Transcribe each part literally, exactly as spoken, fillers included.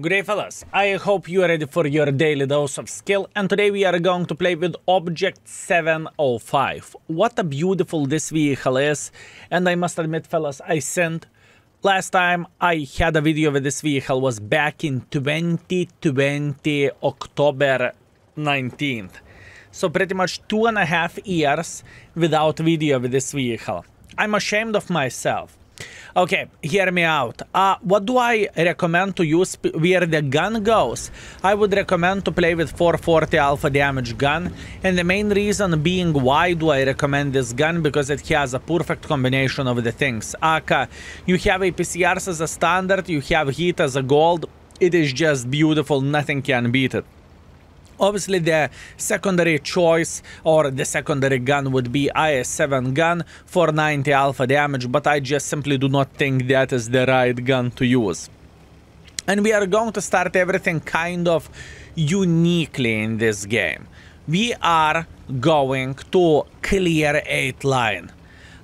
Good day, fellas. I hope you are ready for your daily dose of skill, and today we are going to play with Object seven oh five. What a beautiful this vehicle is, and I must admit, fellas, I sent last time I had a video with this vehicle was back in twenty twenty, October nineteenth. So pretty much two and a half years without video with this vehicle. I'm ashamed of myself. Okay, hear me out. Uh, what do I recommend to use where the gun goes? I would recommend to play with four forty alpha damage gun, and the main reason being why do I recommend this gun, because it has a perfect combination of the things. Aka, you have A P C Rs as a standard, you have HEAT as a gold, it is just beautiful, nothing can beat it. Obviously, the secondary choice or the secondary gun would be I S seven gun for ninety alpha damage, but I just simply do not think that is the right gun to use. And we are going to start everything kind of uniquely in this game. We are going to clear eight line.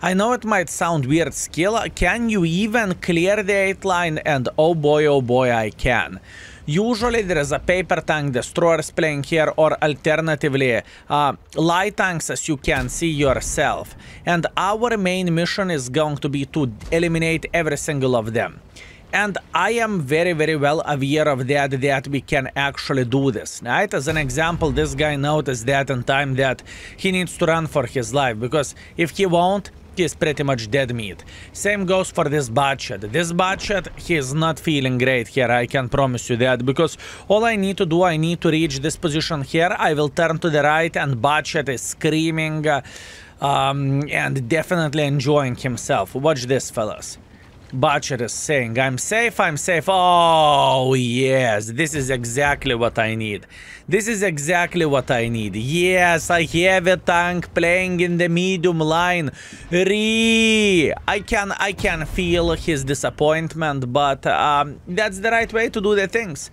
I know it might sound weird skill. Can you even clear the eight line? And oh boy, oh boy, I can. Usually there is a paper tank destroyers playing here, or alternatively uh, light tanks, as you can see yourself. And our main mission is going to be to eliminate every single of them. And I am very, very well aware of that, that we can actually do this, right? As an example, this guy noticed that in time that he needs to run for his life, because if he won't, is pretty much dead meat. Same goes for this Bachet. This Bachet, he is not feeling great here, I can promise you that, because all I need to do, I need to reach this position here, I will turn to the right, and Bachet is screaming uh, um, and definitely enjoying himself. Watch this, fellas. Bachet is saying, I'm safe, I'm safe. Oh, yes, this is exactly what I need. This is exactly what I need. Yes, I have a tank playing in the medium line. Re, I can, I can feel his disappointment, but um, that's the right way to do the things.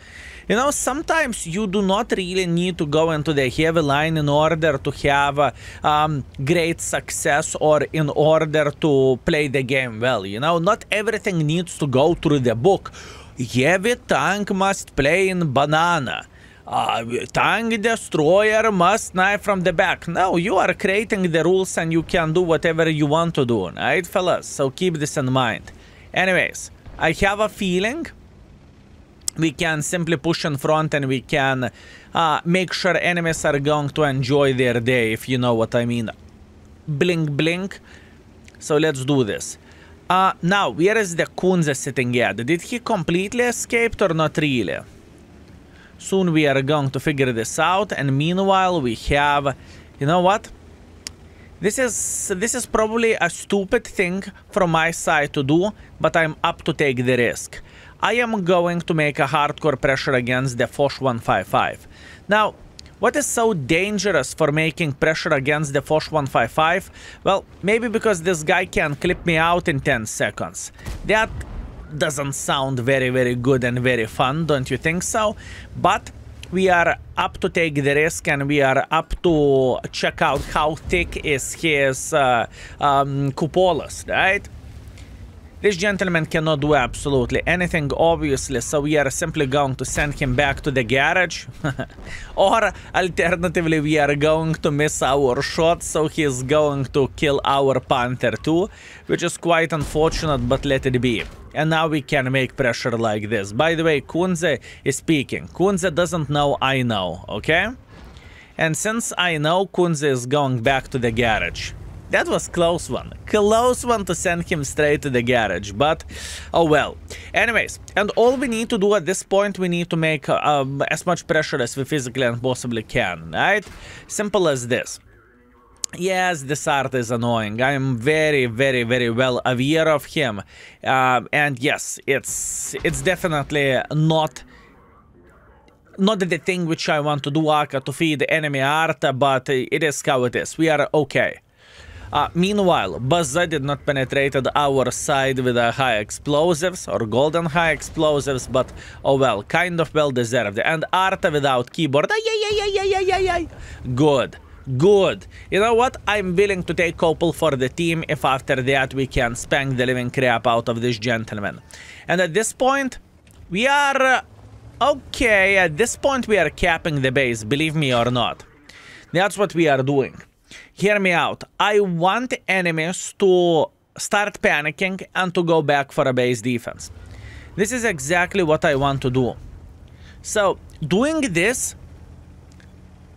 You know, sometimes you do not really need to go into the heavy line in order to have um, great success or in order to play the game well. You know, not everything needs to go through the book. Heavy tank must play in banana. Uh, tank destroyer must knife from the back. No, you are creating the rules and you can do whatever you want to do, right, fellas? So keep this in mind. Anyways, I have a feeling we can simply push in front and we can uh, make sure enemies are going to enjoy their day, if you know what I mean. Blink, blink. So let's do this. Uh, now, where is the Kunze sitting at? Did he completely escape or not really? Soon we are going to figure this out. And meanwhile, we have... You know what? This is, this is probably a stupid thing from my side to do, but I'm up to take the risk. I am going to make a hardcore pressure against the Foch one fifty-five. Now, what is so dangerous for making pressure against the Foch one fifty-five? Well, maybe because this guy can clip me out in ten seconds. That doesn't sound very, very good and very fun, don't you think so? But we are up to take the risk and we are up to check out how thick is his uh, um, cupolas, right? This gentleman cannot do absolutely anything, obviously, so we are simply going to send him back to the garage. Or, alternatively, we are going to miss our shot, so he is going to kill our Panther too, which is quite unfortunate, but let it be. And now we can make pressure like this. By the way, Kunze is speaking. Kunze doesn't know I know, okay? And since I know, Kunze is going back to the garage. That was close one. Close one to send him straight to the garage, but oh well. Anyways, and all we need to do at this point, we need to make um, as much pressure as we physically and possibly can, right? Simple as this. Yes, this Arta is annoying. I am very, very, very well aware of him. Uh, and yes, it's it's definitely not... Not the thing which I want to do, Aka, to feed enemy Arta, but it is how it is. We are okay. Uh, meanwhile, Buzza did not penetrate our side with uh, high explosives or golden high explosives, but oh well, kind of well deserved. And Arta without keyboard, ay, ay, ay, ay, ay, ay, ay. Good, good. You know what? I'm willing to take Opal for the team if after that we can spank the living crap out of this gentleman. And at this point, we are uh, Okay, at this point we are capping the base, believe me or not. That's what we are doing. Hear me out. I want enemies to start panicking and to go back for a base defense. This is exactly what I want to do. So, doing this,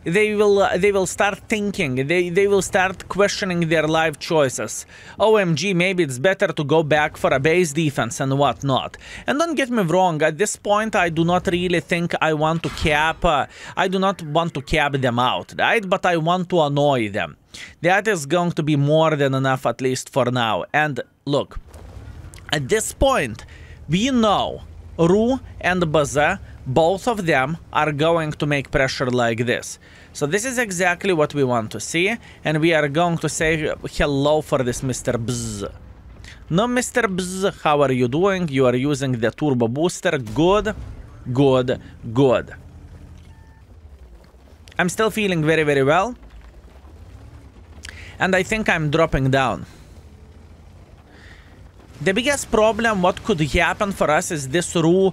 they will uh, they will start thinking. They, they will start questioning their life choices. O M G, maybe it's better to go back for a base defense and whatnot. And don't get me wrong, at this point, I do not really think I want to cap... Uh, I do not want to cap them out, right? But I want to annoy them. That is going to be more than enough, at least for now. And look, at this point, we know Roo and Buzza, both of them are going to make pressure like this. So this is exactly what we want to see. And we are going to say hello for this Mister Bzz. No, Mister Bzz, how are you doing? You are using the turbo booster. Good, good, good. I'm still feeling very, very well. And I think I'm dropping down. The biggest problem what could happen for us is this Roo uh,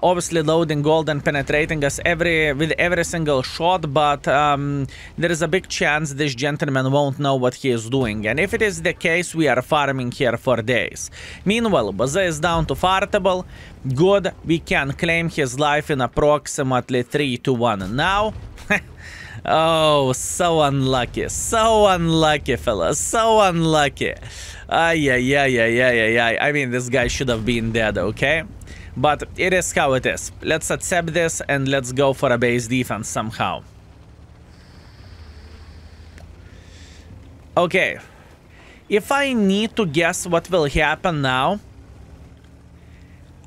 obviously loading gold and penetrating us every with every single shot, but um, there is a big chance this gentleman won't know what he is doing, and if it is the case, we are farming here for days. Meanwhile, Baza is down to fartable. Good, we can claim his life in approximately three to one now. Oh, so unlucky, so unlucky, fellas, so unlucky. Uh, yeah, yeah, yeah, yeah, yeah, yeah. I mean, this guy should have been dead, okay? But it is how it is. Let's accept this and let's go for a base defense somehow. Okay. If I need to guess what will happen now,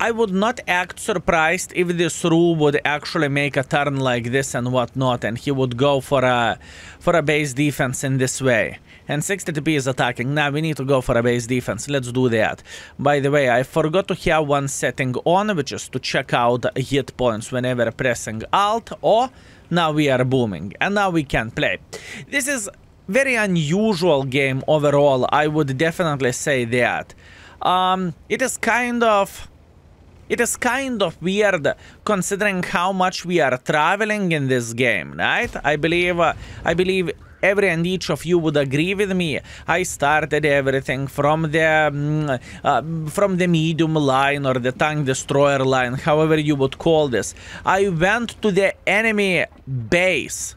I would not act surprised if this Roo would actually make a turn like this and whatnot, and he would go for a for a base defense in this way. And sixty T P is attacking. Now we need to go for a base defense. Let's do that. By the way, I forgot to have one setting on, which is to check out hit points whenever pressing Alt. Oh, now we are booming, and now we can play. This is very unusual game overall. I would definitely say that. Um, it is kind of. It is kind of weird considering how much we are traveling in this game, right? I believe, uh, I believe every and each of you would agree with me. I started everything from the um, uh, from the medium line or the tank destroyer line, however you would call this. I went to the enemy base.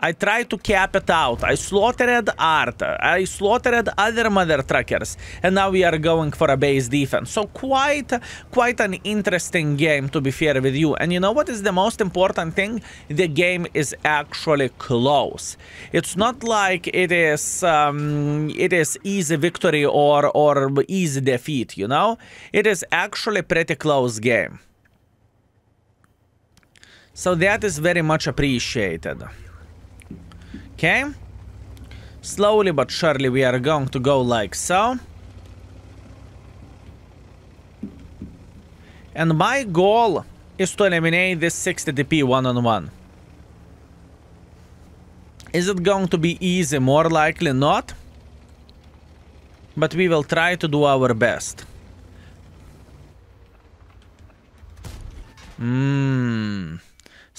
I tried to cap it out. I slaughtered Arta. I slaughtered other mother truckers. And now we are going for a base defense. So quite, quite an interesting game, to be fair with you. And you know what is the most important thing? The game is actually close. It's not like it is, um, it is easy victory or, or easy defeat, you know? It is actually a pretty close game. So that is very much appreciated. Okay, slowly but surely we are going to go like so. And my goal is to eliminate this sixty T P one-on-one. Is it going to be easy? More likely not. But we will try to do our best. Mmm...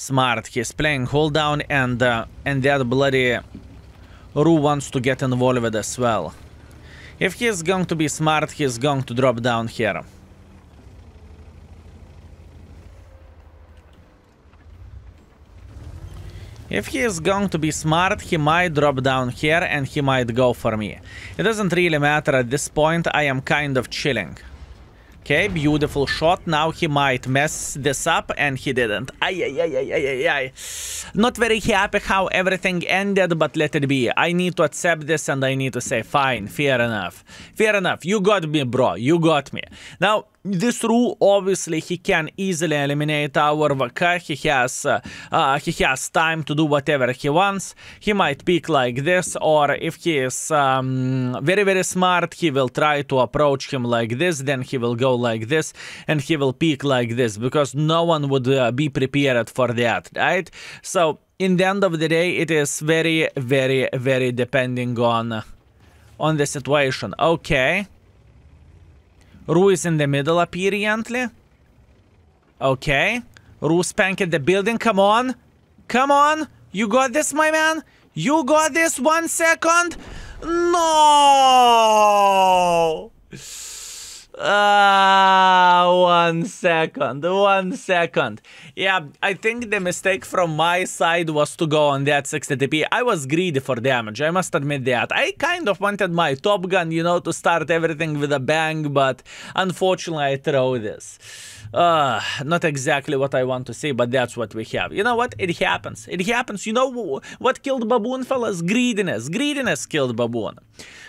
Smart, he's playing hold down, and uh, and that bloody Roo wants to get involved with as well. If he is going to be smart, he is going to drop down here. If he is going to be smart, he might drop down here and he might go for me. It doesn't really matter at this point, I am kind of chilling. Okay, beautiful shot. Now he might mess this up, and he didn't. Ay, ay, ay, ay, ay, ay. Not very happy how everything ended, but let it be. I need to accept this, and I need to say, fine, fair enough. Fair enough. You got me, bro. You got me. Now, this Roo, obviously, he can easily eliminate our Vaka. He has, uh, uh, he has time to do whatever he wants. He might peek like this, or if he is um, very, very smart, he will try to approach him like this, then he will go like this, and he will peek like this, because no one would uh, be prepared for that, right? So, in the end of the day, it is very, very, very depending on, on the situation. Okay. Roo is in the middle, apparently. Okay. Roo spanked the building. Come on. Come on. You got this, my man. You got this. One second. No. Ah, uh, one second, one second. Yeah, I think the mistake from my side was to go on that sixty T P. I was greedy for damage, I must admit that. I kind of wanted my Top Gun, you know, to start everything with a bang, but unfortunately I throw this. Uh, not exactly what I want to see, but that's what we have. You know what? It happens. It happens. You know what killed Baboon, fellas? Greediness. Greediness killed Baboon.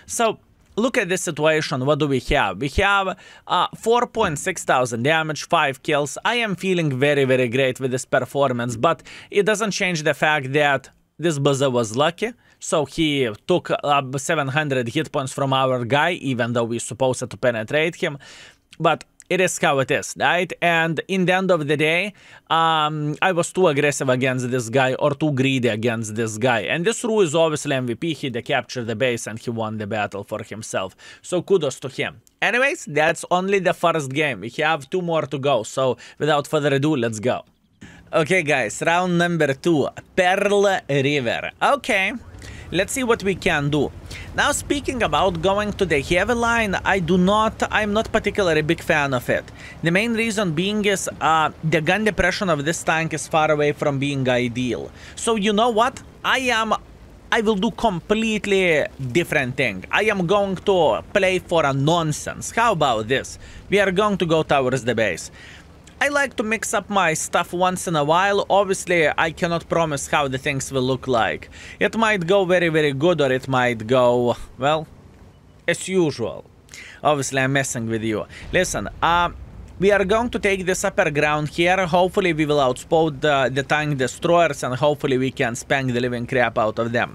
So... look at this situation. What do we have? We have uh, four point six thousand damage, five kills. I am feeling very, very great with this performance, but it doesn't change the fact that this Buzza was lucky. So he took uh, seven hundred hit points from our guy, even though we're supposed to penetrate him. But it is how it is, right? And in the end of the day, um, I was too aggressive against this guy or too greedy against this guy. And this Roo is obviously M V P. He captured the base and he won the battle for himself. So kudos to him. Anyways, that's only the first game. We have two more to go. So without further ado, let's go. Okay, guys, round number two, Pearl River. Okay, let's see what we can do. Now, speaking about going to the heavy line, I do not, I'm not particularly a big fan of it. The main reason being is uh, the gun depression of this tank is far away from being ideal. So you know what? I am, I will do completely different thing. I am going to play for a nonsense. How about this? We are going to go towards the base. I like to mix up my stuff once in a while. Obviously, I cannot promise how the things will look like. It might go very, very good, or it might go, well, as usual. Obviously, I'm messing with you. Listen, uh, we are going to take this upper ground here. Hopefully, we will outspot the, the tank destroyers, and hopefully, we can spank the living crap out of them.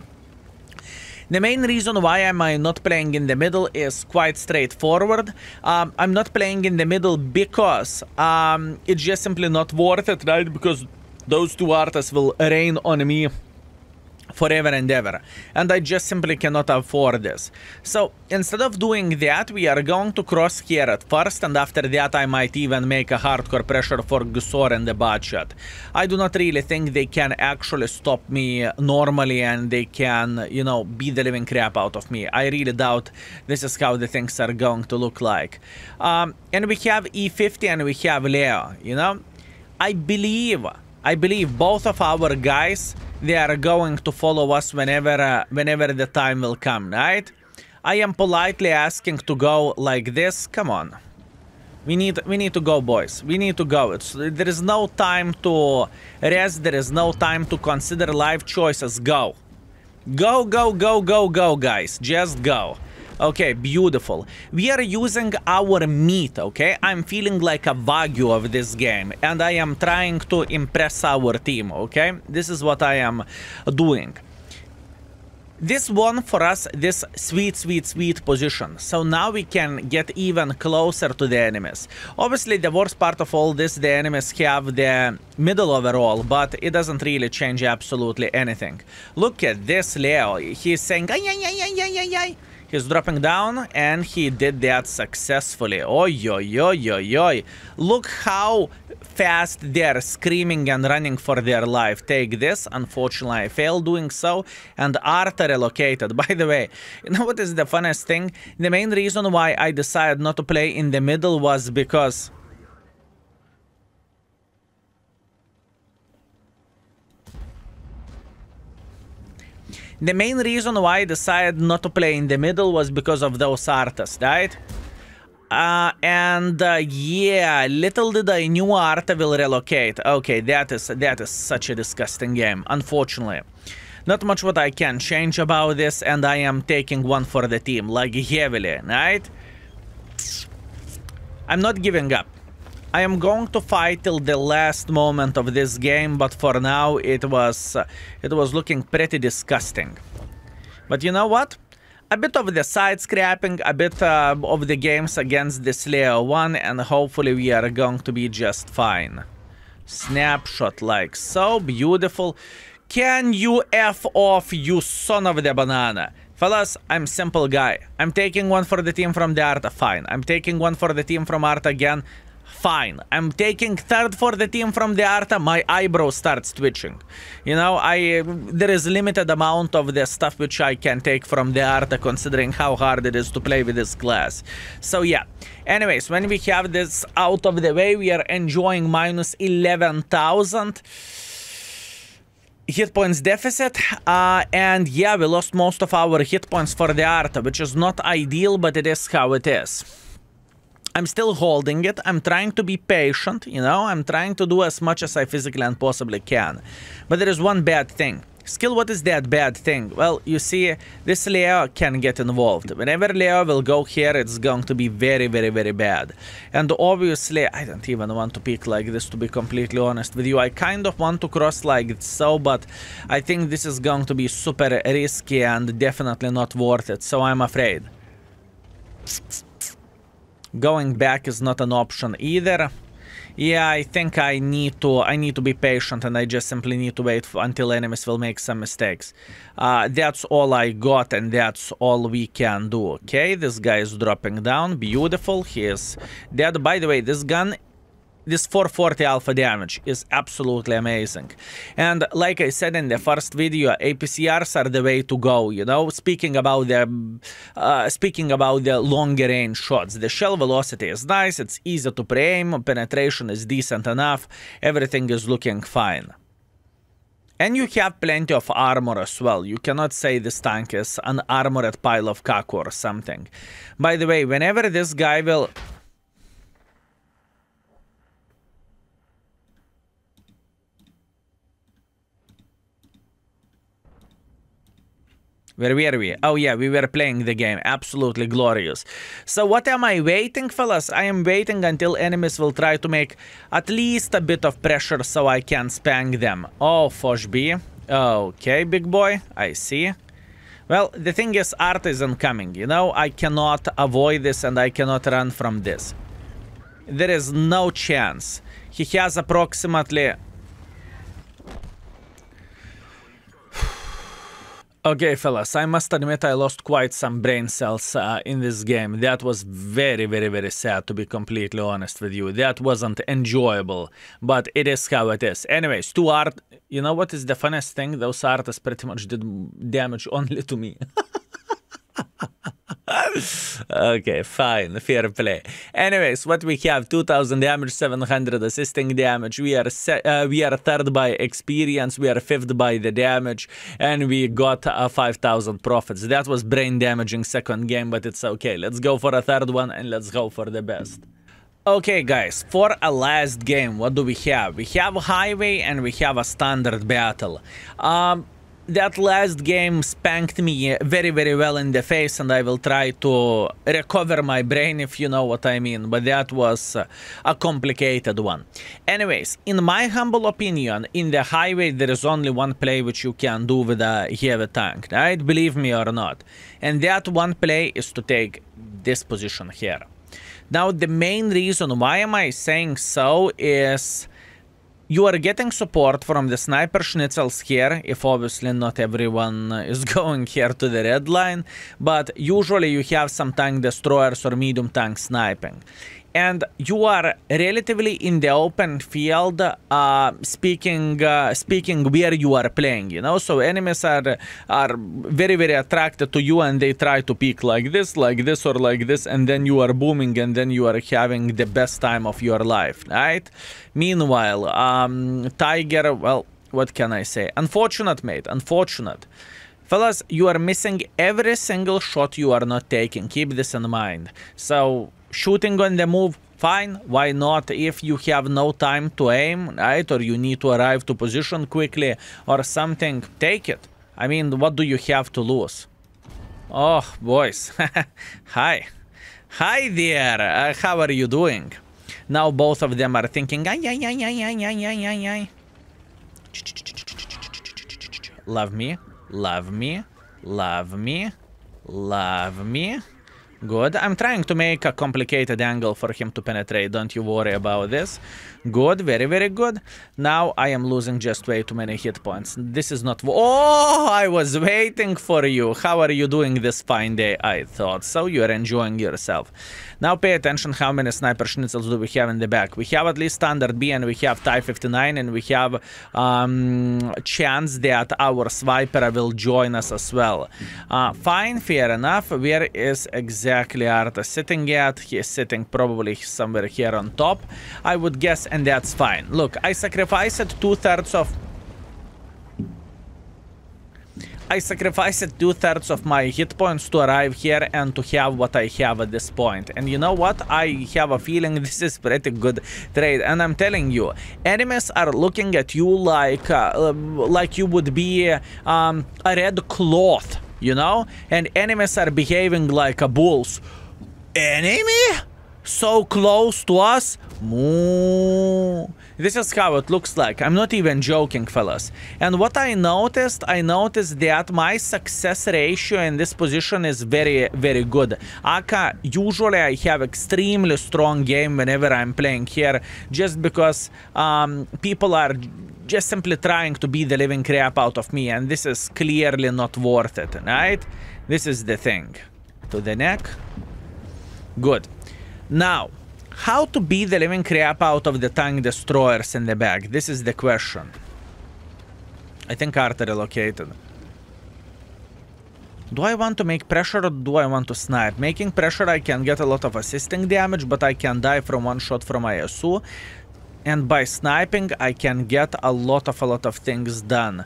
The main reason why am I not playing in the middle is quite straightforward. Um, I'm not playing in the middle because um, it's just simply not worth it, right? Because those two Artas will rain on me forever and ever. And I just simply cannot afford this. So instead of doing that, we are going to cross here at first. And after that, I might even make a hardcore pressure for Gusor and the Bachet. I do not really think they can actually stop me normally. And they can, you know, beat the living crap out of me. I really doubt this is how the things are going to look like. Um, and we have E fifty and we have Leo, you know. I believe... I believe both of our guys, they are going to follow us whenever uh, whenever the time will come, right? I am politely asking to go like this. Come on. We need we need to go, boys. We need to go. It's, there is no time to rest. There is no time to consider life choices. Go. Go, go, go, go, go, guys. Just go. Okay, beautiful. We are using our meat, okay? I'm feeling like a Wagyu of this game, and I am trying to impress our team, okay? This is what I am doing. This won for us this sweet, sweet, sweet position. So now we can get even closer to the enemies. Obviously, the worst part of all this, the enemies have the middle overall, but it doesn't really change absolutely anything. Look at this Leo. He's saying, ay, ay, ay, ay, ay, ay. He's dropping down, and he did that successfully. Oy, oy, oy, oy, oy. Look how fast they're screaming and running for their life. Take this. Unfortunately, I failed doing so. And Arta relocated. By the way, you know what is the funniest thing? The main reason why I decided not to play in the middle was because... The main reason why I decided not to play in the middle was because of those Artas, right? Uh, and uh, yeah, little did I knew Arta will relocate. Okay, that is that is such a disgusting game, unfortunately. Not much what I can change about this, and I am taking one for the team, like heavily, right? I'm not giving up. I am going to fight till the last moment of this game, but for now it was uh, it was looking pretty disgusting. But you know what? A bit of the side scrapping, a bit uh, of the games against this Leo one, and hopefully we are going to be just fine. Snapshot like so, beautiful. Can you F off, you son of the banana? Fellas, I'm simple guy. I'm taking one for the team from the Arta, fine. I'm taking one for the team from Arta again. fine. I'm taking third for the team from the Arta. My eyebrow starts twitching. You know, I there is limited amount of the stuff which I can take from the Arta, considering how hard it is to play with this class. So yeah. Anyways, when we have this out of the way, we are enjoying minus eleven thousand. Hit points deficit, uh, and yeah, we lost most of our hit points for the Arta, which is not ideal, but it is how it is. I'm still holding it. I'm trying to be patient, you know, I'm trying to do as much as I physically and possibly can. But there is one bad thing. Skill, what is that bad thing? Well, you see, this Leo can get involved. Whenever Leo will go here, it's going to be very, very, very bad. And obviously, I don't even want to peek like this, to be completely honest with you. I kind of want to cross like so, but I think this is going to be super risky and definitely not worth it, so I'm afraid. Going back is not an option either. Yeah, I think I need to I need to be patient, and I just simply need to wait for, until enemies will make some mistakes. Uh, that's all I got, and that's all we can do. Okay, this guy is dropping down. Beautiful. He is dead. By the way, this gun, this four forty alpha damage is absolutely amazing. And like I said in the first video, A P C Rs are the way to go, you know, speaking about the uh, speaking about the longer range shots. The shell velocity is nice, it's easy to pre-aim, penetration is decent enough, everything is looking fine. And you have plenty of armor as well. You cannot say this tank is an armored pile of caca or something. By the way, whenever this guy will... Where were we? Oh yeah, we were playing the game. Absolutely glorious. So what am I waiting, fellas? I am waiting until enemies will try to make at least a bit of pressure so I can spank them. Oh, Foch B. Okay, big boy. I see. Well, the thing is, Arta isn't coming. You know, I cannot avoid this and I cannot run from this. There is no chance. He has approximately... Okay, fellas, I must admit I lost quite some brain cells uh, in this game. That was very, very, very sad, to be completely honest with you. That wasn't enjoyable, but it is how it is. Anyways, two art... You know what is the funniest thing? Those artists pretty much did damage only to me. Okay, fine, fair play. Anyways, what we have, two thousand damage, seven hundred assisting damage. We are uh, we are third by experience, we are fifth by the damage, and we got uh, five thousand profits. That was brain damaging second game, but it's okay. Let's go for a third one and let's go for the best. Okay, guys, for a last game, what do we have? We have Highway and we have a standard battle. Um... That last game spanked me very, very well in the face, and I will try to recover my brain, if you know what I mean, but that was a complicated one. Anyways, in my humble opinion, in the Highway, there is only one play which you can do with a heavy tank, right? Believe me or not. And that one play is to take this position here. Now, the main reason why am I saying so is... You are getting support from the sniper schnitzels here, if obviously not everyone is going here to the red line, but usually you have some tank destroyers or medium tank sniping. And you are relatively in the open field, uh, speaking uh, speaking where you are playing, you know? So enemies are, are very, very attracted to you, and they try to peek like this, like this, or like this, and then you are booming, and then you are having the best time of your life, right? Meanwhile, um, Tiger, well, what can I say? Unfortunate, mate, unfortunate. Fellas, you are missing every single shot you are not taking. Keep this in mind. So... Shooting on the move, fine, why not? If you have no time to aim, right, or you need to arrive to position quickly or something, take it. I mean, what do you have to lose? Oh, boys. Hi. Hi there. Uh, how are you doing? Now both of them are thinking, ay, ay, ay, ay, ay, ay, ay, ay. Love me, love me, love me, love me. Good. I'm trying to make a complicated angle for him to penetrate. Don't you worry about this. Good, very, very good. Now I am losing just way too many hit points. This is not... Oh, I was waiting for you. How are you doing this fine day? I thought so. You are enjoying yourself. Now pay attention how many sniper schnitzels do we have in the back. We have at least Standard B, and we have Type fifty-nine, and we have um, chance that our sniper will join us as well. Uh, fine, fair enough. Where is exactly Arta sitting at? He is sitting probably somewhere here on top, I would guess, and that's fine. Look, I sacrificed two-thirds of... I sacrificed two-thirds of my hit points to arrive here and to have what I have at this point. And you know what? I have a feeling this is pretty good trade. And I'm telling you, enemies are looking at you like, uh, like you would be um, a red cloth, you know? And enemies are behaving like a bulls. Enemy? So close to us? Moo. This is how it looks like. I'm not even joking, fellas. And what I noticed, I noticed that my success ratio in this position is very, very good. Aka, usually I have extremely strong game whenever I'm playing here, just because um, people are just simply trying to beat the living crap out of me, and this is clearly not worth it, right? This is the thing. To the neck. Good. Now, how to beat the living crap out of the tank destroyers in the back? This is the question. I think Arta relocated. Do I want to make pressure or do I want to snipe? Making pressure, I can get a lot of assisting damage, but I can die from one shot from I S U. And by sniping, I can get a lot of a lot of things done.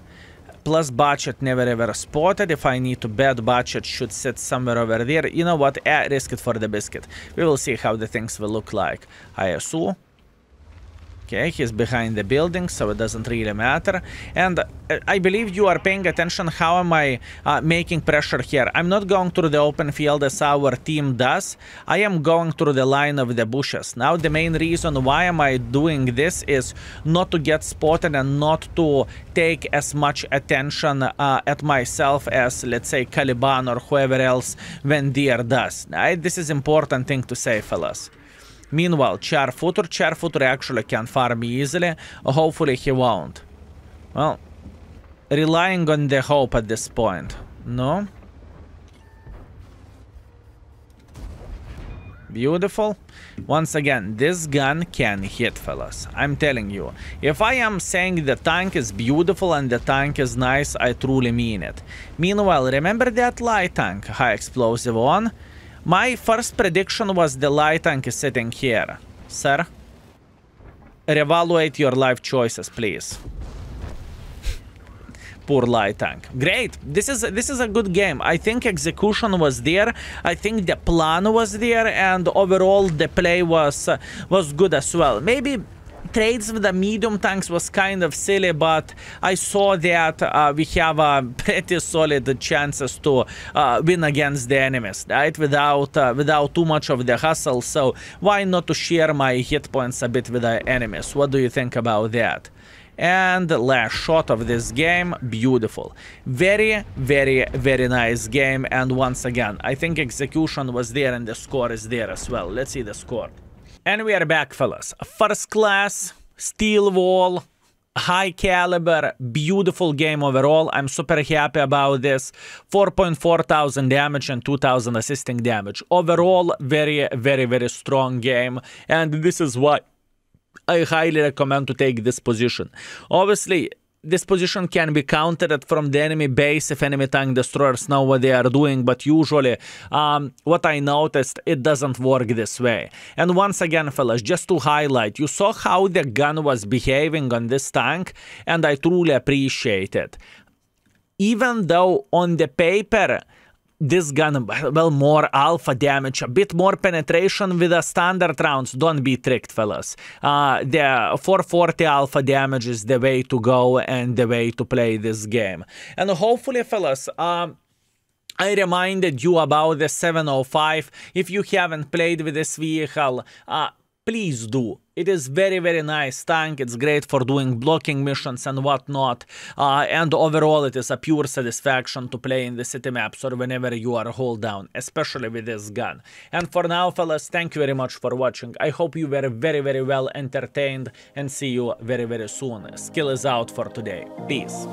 Plus, Bachet never ever spotted. If I need to bet, Bachet should sit somewhere over there. You know what? Eh, risk it for the biscuit. We will see how the things will look like. I S U. Okay, he's behind the building, so it doesn't really matter. And uh, I believe you are paying attention. How am I uh, making pressure here? I'm not going through the open field as our team does. I am going through the line of the bushes. Now, the main reason why am I doing this is not to get spotted and not to take as much attention uh, at myself as, let's say, Caliban or whoever else when deer does. I, this is important thing to say, fellas. Meanwhile, Char Futur, Char Futur actually can farm easily. Hopefully he won't. Well, relying on the hope at this point. No? Beautiful. Once again, this gun can hit, fellas. I'm telling you. If I am saying the tank is beautiful and the tank is nice, I truly mean it. Meanwhile, remember that light tank? High explosive one. My first prediction was the light tank is sitting here. Sir, reevaluate your life choices, please. Poor light tank. Great. This is this is a good game. I think execution was there. I think the plan was there, and overall the play was uh, was good as well. Maybe trades with the medium tanks was kind of silly, but I saw that uh, we have a pretty solid chances to uh, win against the enemies, right? Without uh, without too much of the hustle, so why not to share my hit points a bit with the enemies? What do you think about that? And last shot of this game, beautiful. Very, very, very nice game, and once again, I think execution was there and the score is there as well. Let's see the score. And we are back, fellas. First class, Steel Wall, High Caliber, beautiful game overall. I'm super happy about this. four point four thousand damage and two thousand assisting damage. Overall, very, very, very strong game. And this is why I highly recommend to take this position. Obviously, this position can be countered from the enemy base if enemy tank destroyers know what they are doing, but usually um, what I noticed, it doesn't work this way. And once again, fellas, just to highlight, you saw how the gun was behaving on this tank, and I truly appreciate it. Even though on the paper, this gun, well, more alpha damage, a bit more penetration with the standard rounds. Don't be tricked, fellas. Uh, the four forty alpha damage is the way to go and the way to play this game. And hopefully, fellas, um, I reminded you about the seven oh five. If you haven't played with this vehicle, uh, please do. It is very, very nice tank. It's great for doing blocking missions and whatnot. Uh, and overall, it is a pure satisfaction to play in the city maps or whenever you are hold down, especially with this gun. And for now, fellas, thank you very much for watching. I hope you were very, very well entertained and see you very, very soon. Skill is out for today. Peace.